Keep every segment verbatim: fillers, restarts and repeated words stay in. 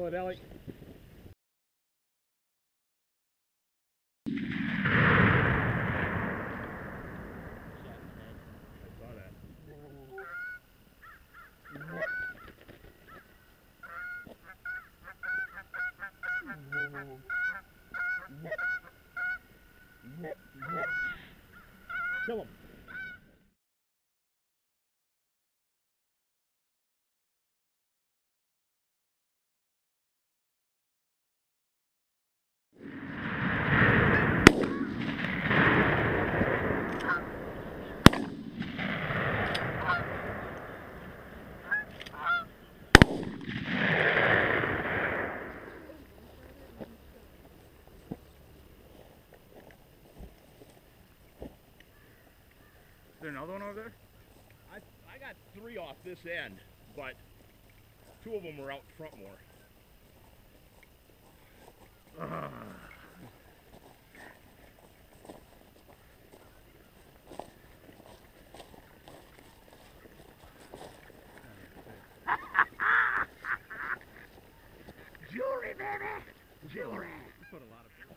Kill it, Alec. Kill him. Another one over there? I, I got three off this end, but two of them were out front more. Uh. Jewelry, baby! Jewelry! Put a lot of kill him.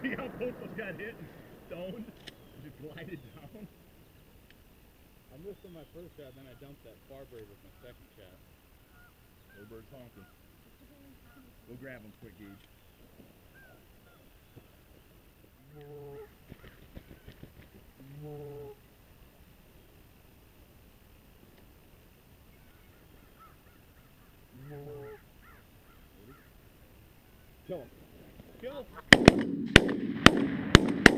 See how both of us got hit and stoned? Just glided down? I missed on my first shot, then I dumped that far bird with my second shot. Little bird's honking. We'll grab him quick, Gage. Kill him. Kill him.